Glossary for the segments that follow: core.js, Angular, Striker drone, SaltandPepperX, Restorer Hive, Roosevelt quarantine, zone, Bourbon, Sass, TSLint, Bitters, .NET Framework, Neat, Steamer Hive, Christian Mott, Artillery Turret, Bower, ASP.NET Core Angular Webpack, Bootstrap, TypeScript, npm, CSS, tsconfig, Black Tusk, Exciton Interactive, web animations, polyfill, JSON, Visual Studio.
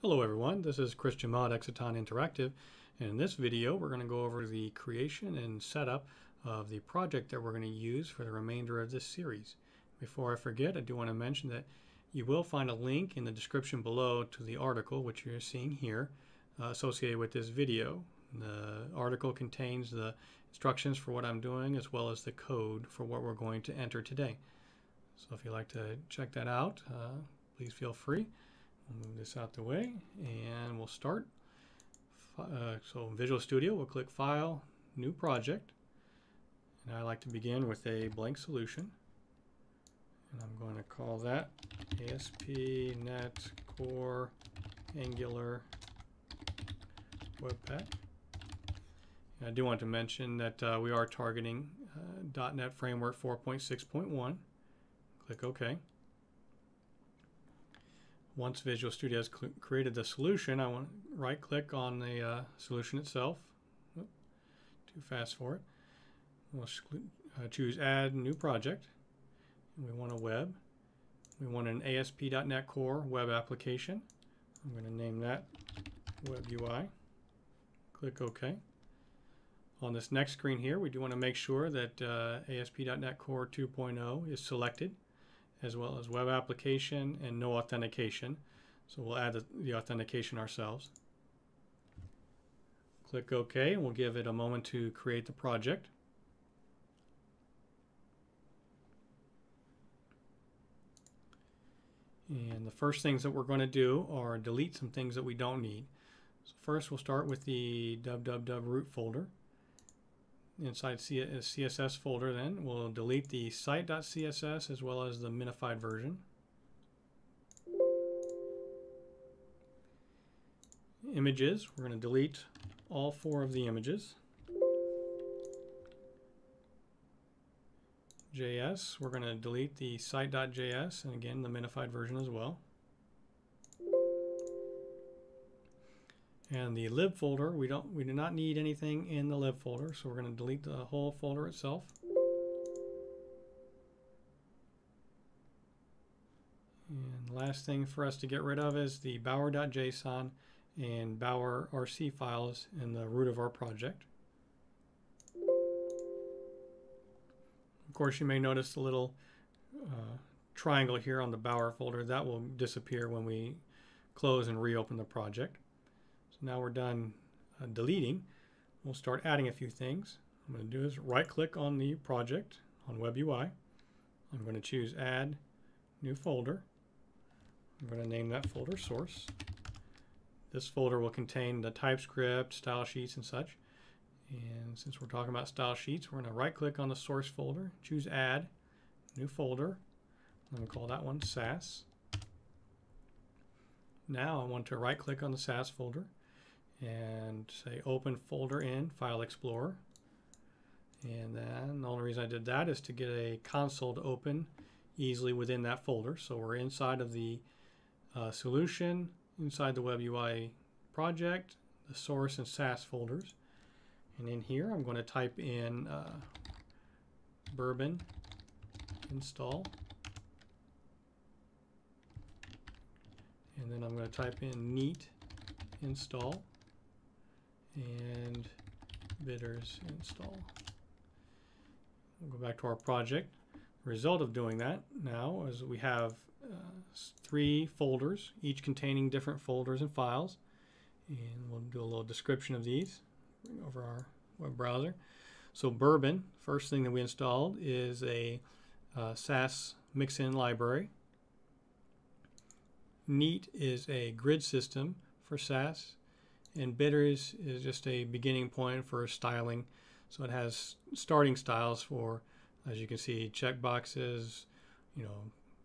Hello everyone, this is Christian Mott, Exciton Interactive, and in this video we're going to go over the creation and setup of the project that we're going to use for the remainder of this series. Before I forget, I do want to mention that you will find a link in the description below to the article, which you're seeing here, associated with this video. The article contains the instructions for what I'm doing as well as the code for what we're going to enter today. So if you'd like to check that out, please feel free. We'll move this out the way and we'll start. So in Visual Studio, we'll click File, New Project. And I like to begin with a blank solution. And I'm going to call that ASP.NET Core Angular Webpack. And I do want to mention that we are targeting .NET Framework 4.6.1. Click OK. Once Visual Studio has created the solution, I want to right-click on the solution itself. Oop, too fast for it. We'll choose Add New Project. And we want a web. We want an ASP.NET Core web application. I'm going to name that Web UI. Click OK. On this next screen here, we do want to make sure that ASP.NET Core 2.0 is selected, as well as web application and no authentication. So we'll add the authentication ourselves. Click OK, and we'll give it a moment to create the project. And the first things that we're going to do are delete some things that we don't need. So first we'll start with the www root folder. Inside CSS folder, then we'll delete the site.css as well as the minified version. Images, we're going to delete all four of the images. JS, we're going to delete the site.js and again the minified version as well. And the lib folder, we do not need anything in the lib folder, so we're going to delete the whole folder itself. And last thing for us to get rid of is the bower.json and bower.rc files in the root of our project. Of course, you may notice the little triangle here on the bower folder. That will disappear when we close and reopen the project. So now we're done deleting. We'll start adding a few things. I'm going to do is right-click on the project on Web UI. I'm going to choose Add New Folder. I'm going to name that folder Source. This folder will contain the TypeScript, style sheets, and such. And since we're talking about style sheets, we're going to right-click on the source folder, choose Add New Folder. I'm going to call that one Sass. Now I want to right-click on the Sass folder and say Open Folder in File Explorer. And then the only reason I did that is to get a console to open easily within that folder. So we're inside of the solution, inside the Web UI project, the source and Sass folders. And in here I'm going to type in Bourbon install. And then I'm going to type in Neat install and Bitters install. We'll go back to our project. The result of doing that now is we have three folders, each containing different folders and files. And we'll do a little description of these. Bring over our web browser. So Bourbon, first thing that we installed is a Sass mixin library. Neat is a grid system for Sass, and Bitters is just a beginning point for styling. So it has starting styles for, as you can see, checkboxes, you know,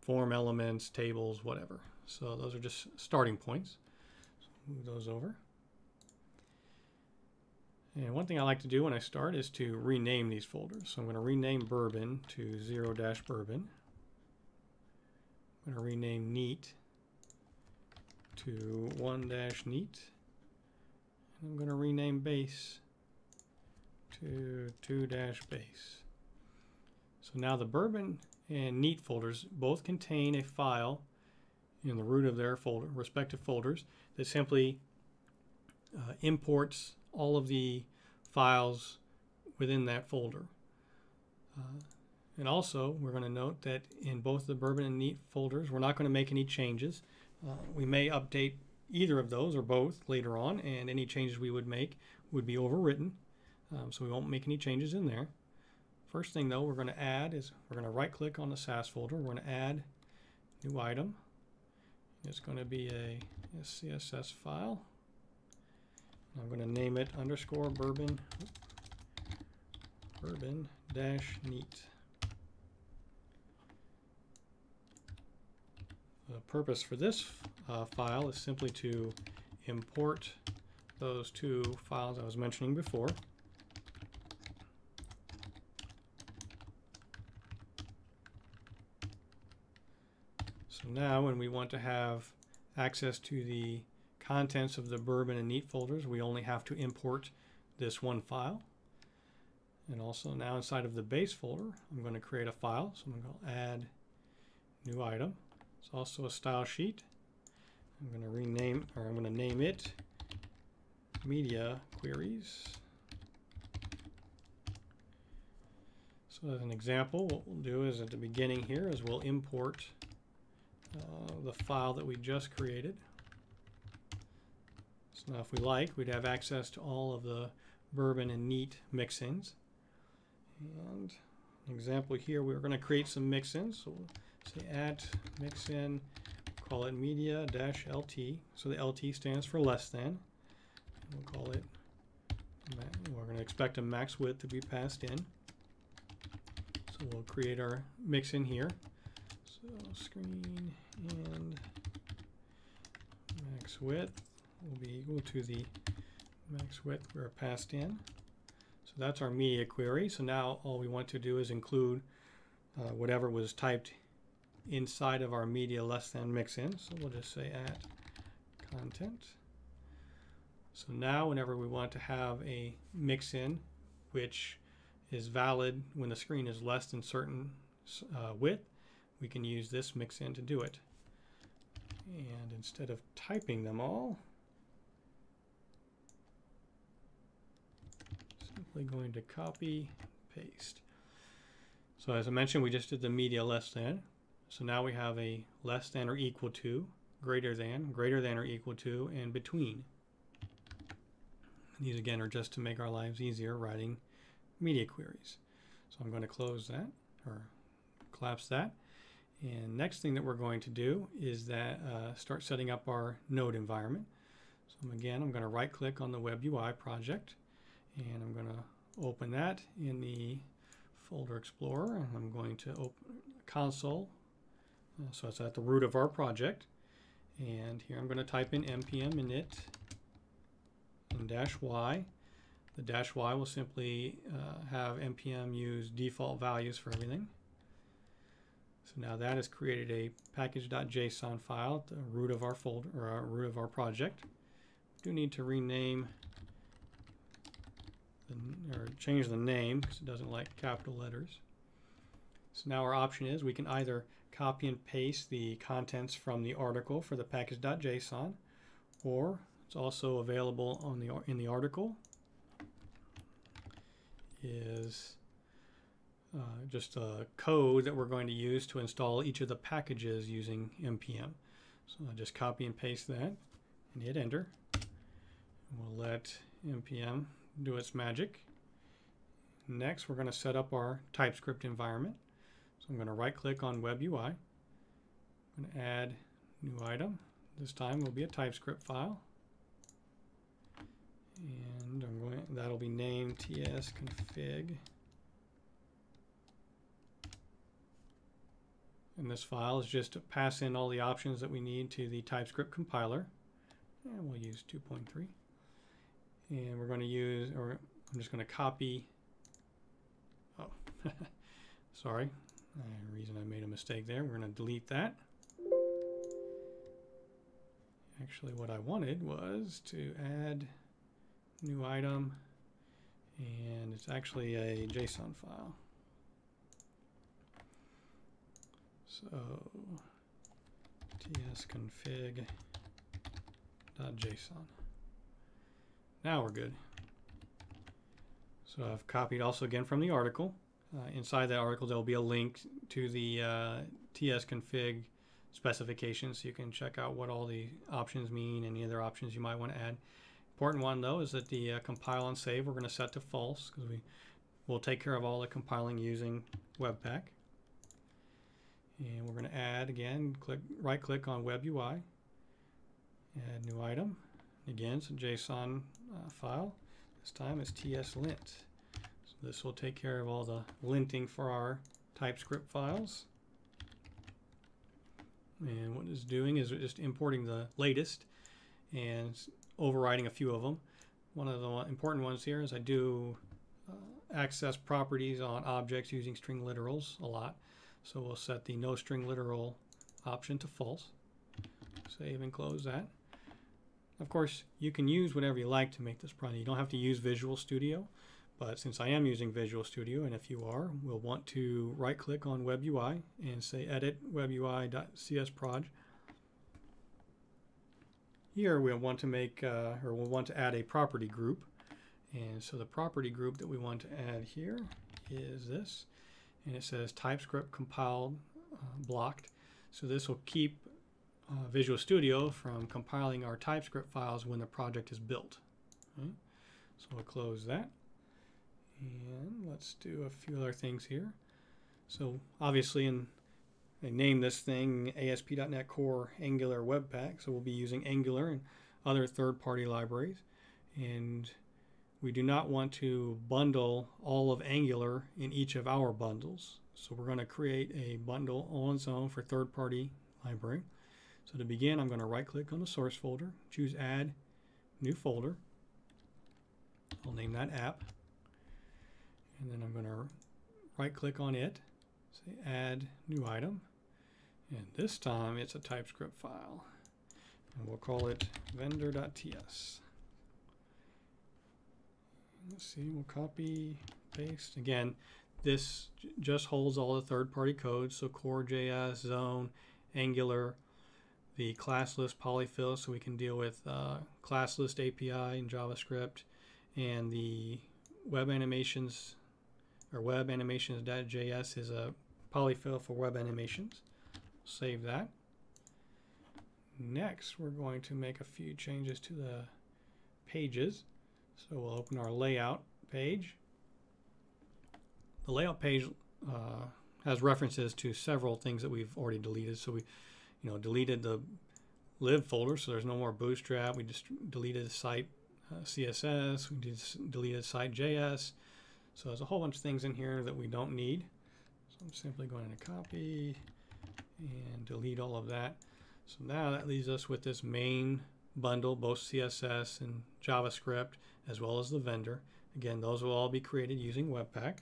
form elements, tables, whatever. So those are just starting points. So move those over. And one thing I like to do when I start is to rename these folders. So I'm going to rename Bourbon to 0-Bourbon. I'm going to rename Neat to 1-neat, and I'm going to rename base to 2-base. So now the Bourbon and Neat folders both contain a file in the root of their folder, respective folders, that simply imports all of the files within that folder. And also, we're going to note that in both the Bourbon and Neat folders, we're not going to make any changes. We may update either of those or both later on, and any changes we would make would be overwritten, so we won't make any changes in there. First thing though we're going to add is we're going to right click on the Sass folder, we're going to add new item. It's going to be a CSS file. I'm going to name it underscore bourbon-neat. The purpose for this file is simply to import those two files I was mentioning before. So now when we want to have access to the contents of the Bourbon and Neat folders, we only have to import this one file. And also now inside of the base folder, I'm going to create a file. So I'm going to add new item. It's also a style sheet. I'm going to rename, or I'm going to name it Media Queries. So as an example, what we'll do is at the beginning here is we'll import the file that we just created. So now if we like, we'd have access to all of the Bourbon and Neat mix-ins. And an example here, we're going to create some mix-ins. So we'll say at mixin, call it media-lt. So the LT stands for less than. We'll call it, we're going to expect a max width to be passed in. So we'll create our mixin here. So screen and max width will be equal to the max width we're passed in. So that's our media query. So now all we want to do is include whatever was typed inside of our media less than mixin. So we'll just say at content. So now whenever we want to have a mixin which is valid when the screen is less than certain width, we can use this mixin to do it. And instead of typing them all, simply going to copy, paste. So as I mentioned, we just did the media less than. So now we have a less than or equal to, greater than or equal to, and between. And these again are just to make our lives easier writing media queries. So I'm going to close that, or collapse that. And next thing that we're going to do is that start setting up our node environment. So again, I'm going to right click on the web UI project, and I'm going to open that in the folder explorer, and I'm going to open console. So it's at the root of our project, and here I'm going to type in npm init and -y. The -y will simply have npm use default values for everything. So now that has created a package.json file at the root of our folder, or our root of our project. We do need to rename or change the name because it doesn't like capital letters. So now our option is we can either copy and paste the contents from the article for the package.json, or it's also available on the in the article is just a code that we're going to use to install each of the packages using npm. So I'll just copy and paste that and hit enter. We'll let npm do its magic. Next, we're going to set up our TypeScript environment. So I'm going to right click on web UI. I'm going to add new item. This time will be a TypeScript file. And I'm going to, that'll be named tsconfig. And this file is just to pass in all the options that we need to the TypeScript compiler. And we'll use 2.3. And we're going to use, or I'm just going to copy. Oh, sorry. The reason I made a mistake there. We're going to delete that. Actually, what I wanted was to add new item, and it's actually a JSON file. So tsconfig.json. Now we're good. So I've copied also again from the article. Inside that article there will be a link to the tsconfig specifications, so you can check out what all the options mean, any other options you might want to add. Important one though is that the compile and save we're going to set to false, because we will take care of all the compiling using Webpack. And we're going to add again, right click on Web UI, add new item. Again, it's a JSON file. This time it's TSLint. So this will take care of all the linting for our TypeScript files. And what it's doing is just importing the latest and overriding a few of them. One of the important ones here is I do access properties on objects using string literals a lot. So we'll set the no string literal option to false. Save and close that. Of course, you can use whatever you like to make this product. You don't have to use Visual Studio, but since I am using Visual Studio, and if you are, we'll want to right-click on Web UI and say edit webui.csproj. Here we'll want to make, we'll want to add a property group. And so the property group that we want to add here is this. And it says TypeScript compiled blocked. So this will keep Visual Studio from compiling our TypeScript files when the project is built. Okay. So we'll close that. And let's do a few other things here. So obviously, I named this thing ASP.NET Core Angular Webpack. So we'll be using Angular and other third-party libraries. And we do not want to bundle all of Angular in each of our bundles. So we're going to create a bundle on its own for third-party library. So to begin, I'm going to right-click on the source folder, choose Add, New Folder. I'll name that App. And then I'm going to right-click on it, say Add New Item. And this time, it's a TypeScript file. And we'll call it vendor.ts. Let's see, we'll copy, paste. Again, this just holds all the third-party code, so core.js, zone, Angular, the class list polyfill, so we can deal with class list API in JavaScript, and the web animations, or web animations.js is a polyfill for web animations. Save that. Next, we're going to make a few changes to the pages. So we'll open our layout page. The layout page has references to several things that we've already deleted. So we deleted the lib folder, so there's no more Bootstrap. We just deleted site CSS. We just deleted site.js. So there's a whole bunch of things in here that we don't need. So I'm simply going to copy and delete all of that. So now that leaves us with this main bundle, both CSS and JavaScript, as well as the vendor. Again, those will all be created using Webpack.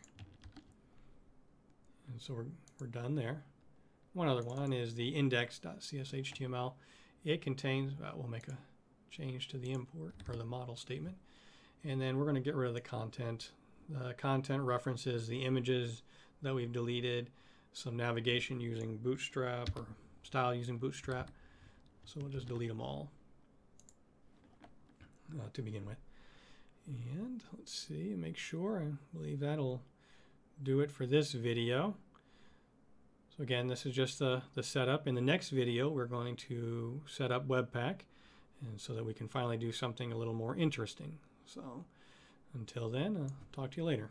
And so we're done there. One other one is the index.cshtml. It contains, we'll make a change to the import or the model statement. And then we're going to get rid of the content. The content references the images that we've deleted, some navigation using Bootstrap or style using Bootstrap. So we'll just delete them all to begin with. And let's see, make sure, I believe that'll do it for this video. So again, this is just the setup. In the next video, we're going to set up Webpack, and so that we can finally do something a little more interesting. So until then, I'll talk to you later.